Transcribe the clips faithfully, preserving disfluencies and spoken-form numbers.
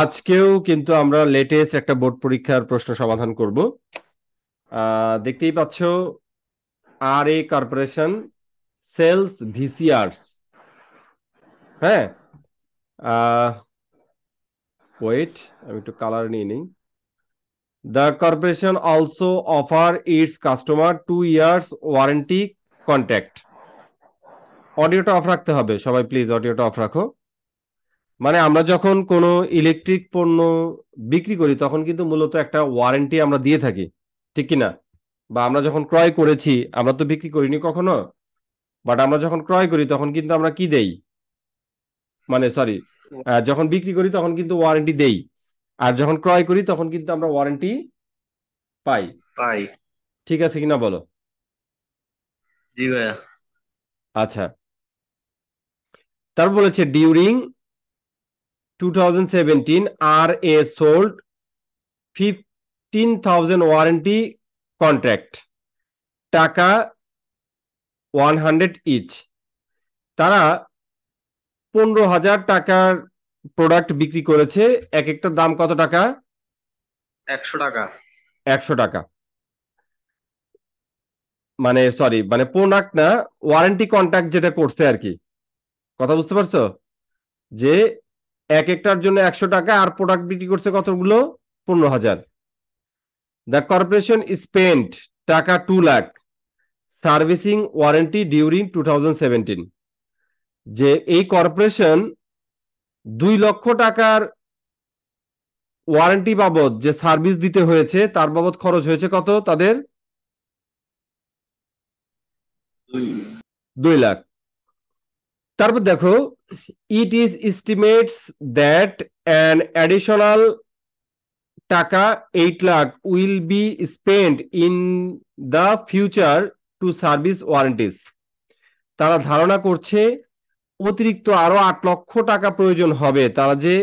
আজকেও কিন্তু আমরা লেটেস্ট একটা বোর্ড পরীক্ষার প্রশ্ন সমাধান করব। আহ দেখতেই পাচ্ছ, আর এ কর্পোরেশন সেলস ভিসিআরস। হ্যাঁ, ওয়েট, আমি একটু কালার নিয়ে নিই। The corporation also offer its customer two years warranty contract. অডিওটা অফ রাখতে হবে সবাই, প্লিজ অডিওটা অফ রাখো। মানে আমরা যখন কোনো ইলেকট্রিক পণ্য বিক্রি করি তখন কিন্তু মূলত একটা ওয়ারেন্টি আমরা দিয়ে থাকি, ঠিক কিনা? বা আমরা যখন ক্রয় করেছি, আমরা তো বিক্রি করিনি কখনো, বাট আমরা যখন ক্রয় করি তখন কিন্তু আমরা কি দেই, মানে সরি যখন বিক্রি করি তখন কিন্তু ওয়ারেন্টি দেই, আর যখন ক্রয় করি তখন কিন্তু আমরা ওয়ারেন্টি পাই পাই ঠিক আছে কিনা বলো? জি ভাইয়া। আচ্ছা, তারপর বলেছে ডিউরিং টু থাউজেন্ড সেভেন্টিন আর এ sold fifteen thousand warranty contract, taka one hundred each. তারা পনেরো হাজার টাকার প্রোডাক্ট বিক্রি করেছে, এক একটা দাম কত টাকা? একশো টাকা একশো টাকা। মানে সরি মানে প্রোডাক্ট না, ওয়ারেন্টি কন্ট্রাক্ট যেটা করছে আর কি, কথা বুঝতে পারছো? যে এক একটার জন্য একশো টাকা আর প্রোডাক্ট বিক্রি করছে কতগুলো? পনেরো হাজার। দ্য কর্পোরেশন স্পেন্ট টাকা two lakh servicing warranty during two thousand seventeen. যে এই কর্পোরেশন দুই লক্ষ টাকার ওয়ারেন্টি বাবদ যে সার্ভিস দিতে হয়েছে তার বাবদ খরচ হয়েছে কত তাদের? দুই লাখ। তারপর দেখো, it is estimates that an additional taka eight lakh will be spend in the future to service warranties. তারা ধারণা করছে অতিরিক্ত আরো আট লক্ষ টাকা প্রয়োজন হবে তারা যে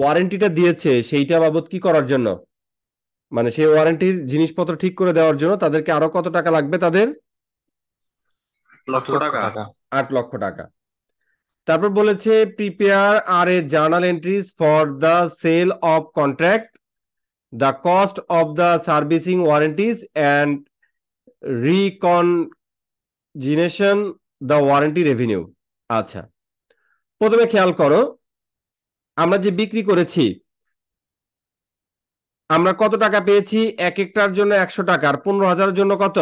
ওয়ারেন্টিটা দিয়েছে সেইটা বাবদ কি করার জন্য, মানে সেই ওয়ারেন্টির জিনিসপত্র ঠিক করে দেওয়ার জন্য তাদেরকে আরো কত টাকা লাগবে? তাদের আট লক্ষ টাকা। তারপর বলেছে prepare R A journal entries for the sale of contract, the cost of the servicing warranties and recognition the warranty revenue. আচ্ছা, প্রথমে খেয়াল করো, আমরা যে বিক্রি করেছি আমরা কত টাকা পেয়েছি? এক একটার জন্য একশো টাকা আর পনেরো হাজারের জন্য কত?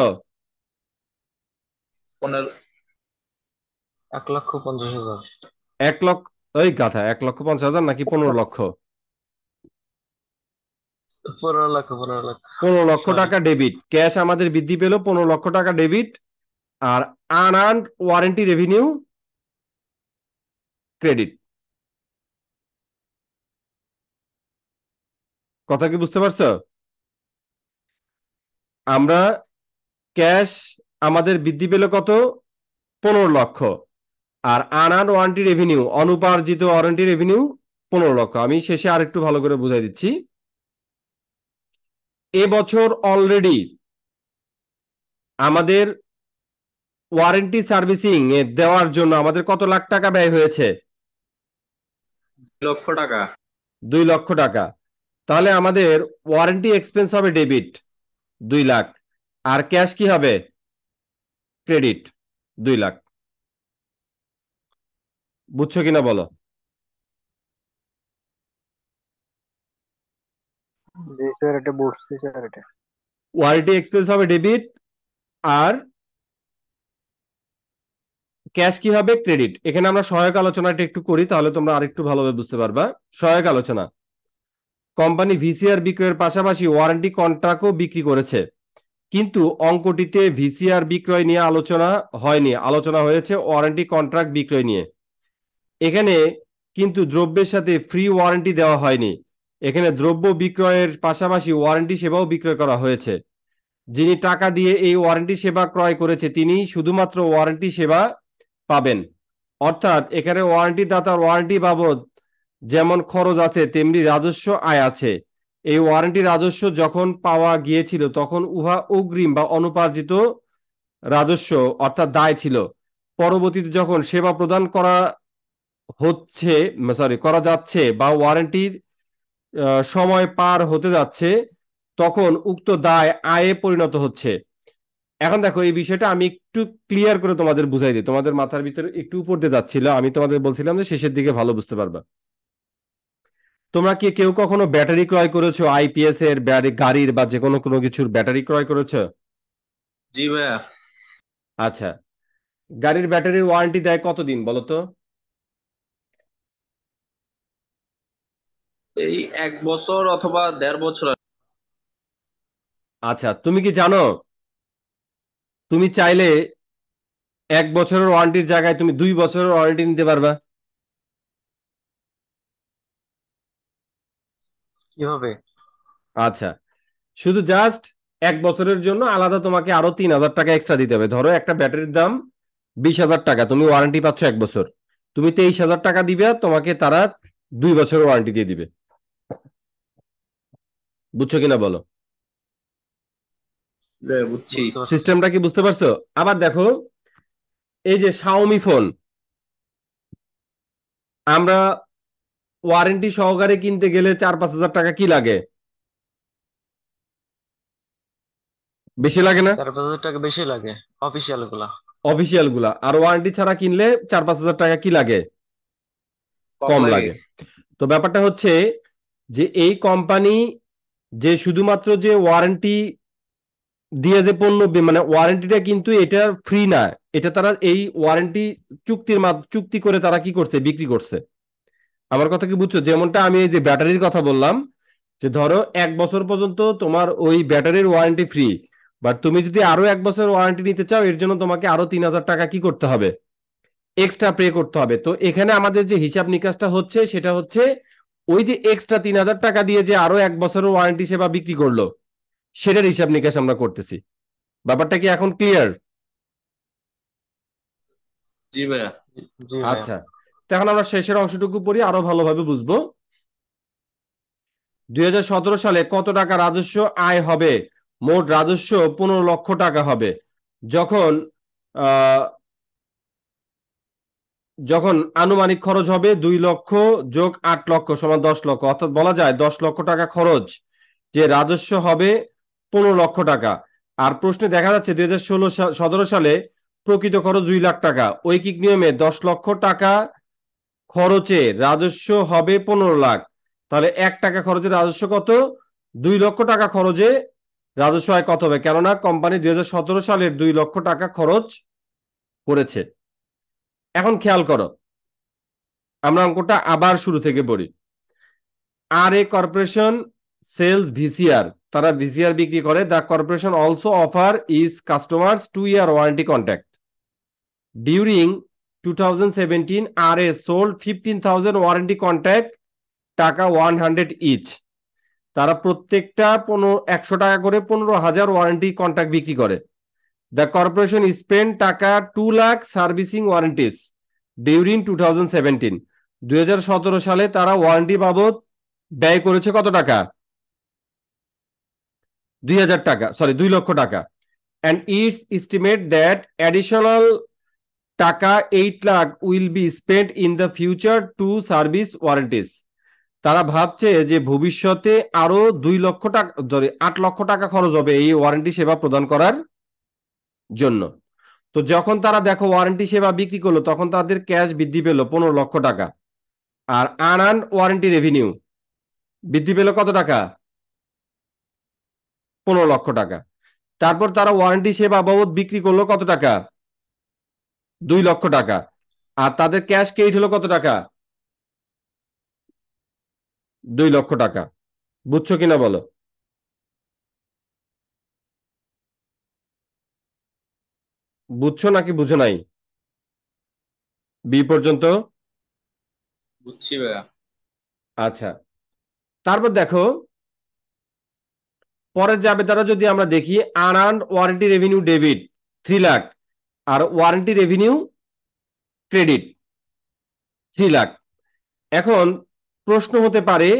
এক লক্ষ পঞ্চাশ হাজার। এক লক্ষ ওই কথা এক লক্ষ পঞ্চাশ হাজার নাকি পনেরো লক্ষ পনেরো লক্ষ পনেরো লক্ষ টাকা ডেবিট। ক্যাশ আমাদের বৃদ্ধি পেল পনেরো লক্ষ টাকা ডেবিট, আর আনআর্নড ওয়ারেন্টি রেভিনিউ ক্রেডিট। কথা কি বুঝতে পারছো? আমরা ক্যাশ আমাদের বৃদ্ধি পেল কত? পনেরো লক্ষ, আর আনার ওয়ারেন্টি রেভিনিউ অনুপার্জিত ওয়ারেন্টি রেভিনিউ পনেরো লক্ষ। আমি শেষে আর একটু ভালো করে বুঝাই দিচ্ছি। এবছর অলরেডি আমাদের ওয়ারেন্টি সার্ভিসিং এ দেওয়ার জন্য আমাদের কত লাখ টাকা ব্যয় হয়েছে? দুই লক্ষ টাকা দুই লক্ষ টাকা। তাহলে আমাদের ওয়ারেন্টি এক্সপেন্স হবে ডেবিট দুই লাখ, আর ক্যাশ কি হবে? ক্রেডিট দুই লাখ। বুঝছো কিনা বলো? জি স্যার, এটা বুঝছি স্যার। এটা ওয়ারেন্টি এক্সপেন্স হবে ডেবিট আর ক্যাশ কি হবে? ক্রেডিট। এখানে আমরা সহায়ক আলোচনাটা একটু করি, তাহলে তোমরা আরেকটু ভালোভাবে বুঝতে পারবা। সহায়ক আলোচনা, কোম্পানি ভিসিআর বিক্রয়ের পাশাপাশি ওয়ারেন্টি কন্ট্রাক্টও বিক্রি করেছে, কিন্তু অঙ্কটিতে ভিসিআর বিক্রয় নিয়ে আলোচনা হয়নি, আলোচনা হয়েছে ওয়ারেন্টি কন্ট্রাক্ট বিক্রয় নিয়ে। এখানে কিন্তু দ্রব্যের সাথে ফ্রি ওয়ারেন্টি দেওয়া হয়নি, এখানে দ্রব্য বিক্রয়ের পাশাপাশি ওয়ারেন্টি সেবাও বিক্রয় করা হয়েছে। যিনি টাকা দিয়ে এই ওয়ারেন্টি সেবা ক্রয় করেছে তিনি শুধুমাত্র ওয়ারেন্টি সেবা পাবেন, অর্থাৎ এখানে ওয়ারেন্টি দাতার ওয়ারেন্টি বাবদ যেমন খরচ আছে তেমনি রাজস্ব আয় আছে। এই ওয়ারেন্টি রাজস্ব যখন পাওয়া গিয়েছিল তখন উহা অগ্রিম বা অনুপার্জিত রাজস্ব অর্থাৎ দায় ছিল। পরবর্তীতে যখন সেবা প্রদান করা হচ্ছে সরি করা যাচ্ছে বা ওয়ারেন্টির সময় পার হতে যাচ্ছে তখন উক্ত দায় আয়ে পরিণত হচ্ছে। এখন দেখো এই বিষয়টা আমি একটু ক্লিয়ার করে তোমাদের বুঝাই দিই, তোমাদের মাথার ভিতরে একটু উপর দিয়ে যাচ্ছিল, আমি তোমাদের বলছিলাম যে শেষের দিকে ভালো বুঝতে পারবা। তোমরা কি কেউ কখনো ব্যাটারি ক্রয় করেছো? আইপিএস এর গাড়ির বা যে কোনো কোনো কিছুর ব্যাটারি ক্রয় করেছো? জি ভাইয়া। আচ্ছা, গাড়ির ব্যাটারির ওয়ারেন্টি দেয় কতদিন বলো তো? এই এক বছর অথবা দেড় বছর। আচ্ছা, তুমি কি জানো তুমি চাইলে এক বছরের ওয়ারেন্টির জায়গায় তুমি দুই বছরের ওয়ারেন্টি নিতে পারবা? কিভাবে? আচ্ছা, শুধু জাস্ট এক বছরের জন্য আলাদা তোমাকে আরো তিন হাজার টাকা এক্সট্রা দিতে হবে। ধরো একটা ব্যাটারির দাম বিশ হাজার টাকা, তুমি ওয়ারেন্টি পাচ্ছ এক বছর, তুমি তেইশ হাজার টাকা দিবে, তোমাকে তারা দুই বছরের ওয়ারেন্টি দিয়ে দিবে। বুঝছো কিনা বলো? হ্যাঁ, বুঝছি। সিস্টেমটা কি বুঝতে পারছো? আবার দেখো এই যে শাওমি ফোন আমরা ওয়ারেন্টি সহকারে কিনতে গেলে চার পাঁচ হাজার টাকা কি লাগে? বেশি লাগে না? চার পাঁচ হাজার টাকা বেশি লাগে অফিসিয়াল গুলা। অফিসিয়াল গুলা আর ওয়ারেন্টি ছাড়া কিনলে চার পাঁচ হাজার টাকা কি লাগে? কম লাগে। তো ব্যাপারটা হচ্ছে যে এই কোম্পানি যে শুধুমাত্র যে ওয়ারেন্টি দিয়ে যে পণ্য মানে ওয়ারেন্টিটা কিন্তু এটা ফ্রি না, এটা তারা এই ওয়ারেন্টি চুক্তির চুক্তি করে তারা কি করছে? বিক্রি করছে। আমার কথা কি বুঝছো? যেমনটা আমি এই যে ব্যাটারির কথা বললাম যে ধরো এক বছর পর্যন্ত তোমার ওই ব্যাটারির ওয়ারেন্টি ফ্রি, বাট তুমি যদি আরো এক বছর ওয়ারেন্টি নিতে চাও এর জন্য তোমাকে আরো তিন হাজার টাকা কি করতে হবে? এক্সট্রা পে করতে হবে। তো এখানে আমাদের যে হিসাব নিকাশটা হচ্ছে সেটা হচ্ছে ওই যে এক্সট্রা তিন হাজার টাকা দিয়ে যে আরো এক বছরের ওয়ারেন্টি সেবা বিক্রি করলো সেটার হিসাব নিকাশ আমরা করতেছি। ব্যাপারটা কি এখন ক্লিয়ার? জি ভাইয়া। আচ্ছা, তখন আমরা শেষের অংশটুকু পড়ি, আরো ভালোভাবে বুঝবো। দুই হাজার সতেরো সালে কত টাকা রাজস্ব আয় হবে? মোট রাজস্ব পনেরো লক্ষ টাকা হবে। যখন আহ যখন আনুমানিক খরচ হবে দুই লক্ষ যোগ আট লক্ষ সমান দশ লক্ষ, অর্থাৎ বলা যায় দশ লক্ষ টাকা খরচ যে রাজস্ব হবে পনেরো লক্ষ টাকা। আর প্রশ্নে দেখা যাচ্ছে দুই হাজার ষোলো সতেরো সালে প্রকৃত খরচ দুই লাখ টাকা। ঐকিক নিয়মে দশ লক্ষ টাকা খরচে রাজস্ব হবে পনেরো লাখ, তাহলে এক টাকা খরচে রাজস্ব কত? দুই লক্ষ টাকা খরচে রাজস্ব আয় কত হবে? কেননা কোম্পানি দুই হাজার সতেরো সালের দুই লক্ষ টাকা খরচ করেছে। এখন খেয়াল করো, আমরা অঙ্কটা আবার শুরু থেকে পড়ি। আর এ কর্পোরেশন সেলস ভিসিআর, তারা ভিসিআর বিক্রি করে। The corporation also offer is customers two year warranty contact. During two thousand seventeen R A sold fifteen thousand warranty contact টাকা ওয়ান হান্ড্রেড ইচ। তারা প্রত্যেকটা পনেরো একশো টাকা করে পনেরো হাজার ওয়ারেন্টি কন্ট্যাক্ট বিক্রি করে। The corporation spent taka two lakh servicing warranties during two thousand seventeen. দুই হাজার সতেরো সালে তারা ওয়ারেন্টি বাবদ ব্যয় করেছে কত টাকা? দুই হাজার টাকা সরি দুই লক্ষ টাকা। And it's estimate that additional taka eight lakh will be spent in the future to service warranties. তারা ভাবছে যে ভবিষ্যতে আরো দুই লক্ষ টাকা ধরে আট লক্ষ টাকা খরচ হবে এই ওয়ারেন্টি সেবা প্রদান করার জন্য। তো যখন তারা দেখো ওয়ারেন্টি সেবা বিক্রি করলো তখন তাদের ক্যাশ বৃদ্ধি পেল পনেরো লক্ষ টাকা। আর আনআন ওয়ারেন্টি রেভিনিউ বৃদ্ধি পেল কত টাকা? পনেরো লক্ষ টাকা। তারপর তারা ওয়ারেন্টি সেবা বাবদ বিক্রি করলো কত টাকা? দুই লক্ষ টাকা। আর তাদের ক্যাশ ক্রেডিট হলো কত টাকা? দুই লক্ষ টাকা। বুঝছো কিনা বলো? বুঝছো নাকি বুঝো নাই? বি পর্যন্ত বুঝছি ভাইয়া। আচ্ছা, তারপর দেখো পরের যাবে তারা যদি আমরা দেখি unearned warranty revenue debit three lakh আর warranty revenue credit three lakh. এখন প্রশ্ন হতে পারে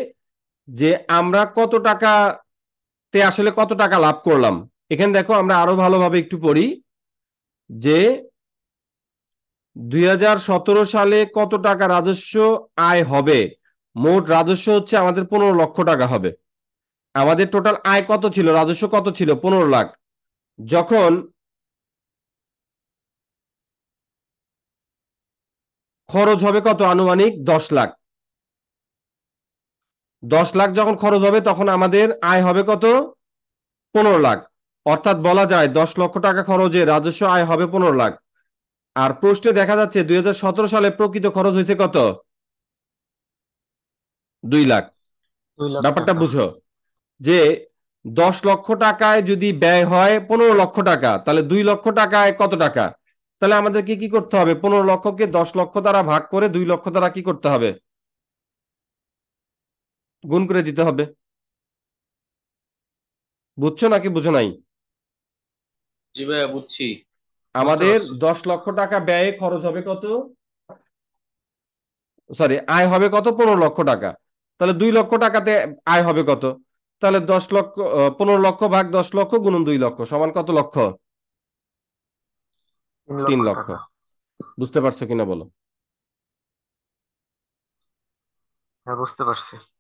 যে আমরা কত টাকাতে আসলে কত টাকা লাভ করলাম। এখানে দেখো আমরা আরো ভালোভাবে একটু পড়ি যে দুই হাজার সতেরো সালে কত টাকা রাজস্ব আয় হবে? মোট রাজস্ব হচ্ছে আমাদের পনেরো লক্ষ টাকা হবে। আমাদের টোটাল আয় কত ছিল, রাজস্ব কত ছিল? পনেরো লাখ। যখন খরচ হবে কত? আনুমানিক দশ লাখ। দশ লাখ যখন খরচ হবে তখন আমাদের আয় হবে কত? পনেরো লাখ। অর্থাৎ বলা যায় দশ লক্ষ টাকা খরচে রাজস্ব আয় হবে পনেরো লাখ। আর প্রশ্নে দেখা যাচ্ছে দুই হাজার সতেরো সালে প্রকৃত খরচ হয়েছে কত? দুই লাখ। ব্যাপারটা বুঝো যে দশ লক্ষ টাকায় যদি ব্যয় হয় পনেরো লক্ষ টাকা, তাহলে দুই লক্ষ টাকায় কত টাকা? তাহলে আমাদেরকে কি করতে হবে? পনেরো লক্ষকে দশ লক্ষ দ্বারা ভাগ করে দুই লক্ষ দ্বারা কি করতে হবে? গুণ করে দিতে হবে। বুঝছো নাকি বুঝো নাই? জি ভাইয়া বুঝছি। আমাদের দশ লক্ষ টাকা ব্যয়ে খরচ হবে কত, সরি আয় হবে কত? পনেরো লক্ষ টাকা। তাহলে দুই লক্ষ টাকাতে আয় হবে কত? তাহলে দশ লক্ষ পনেরো লক্ষ ভাগ দশ লক্ষ গুণন দুই লক্ষ সমান কত লক্ষ? তিন লক্ষ। বুঝতে পারছো কিনা বলো? হ্যাঁ বুঝতে পারছি।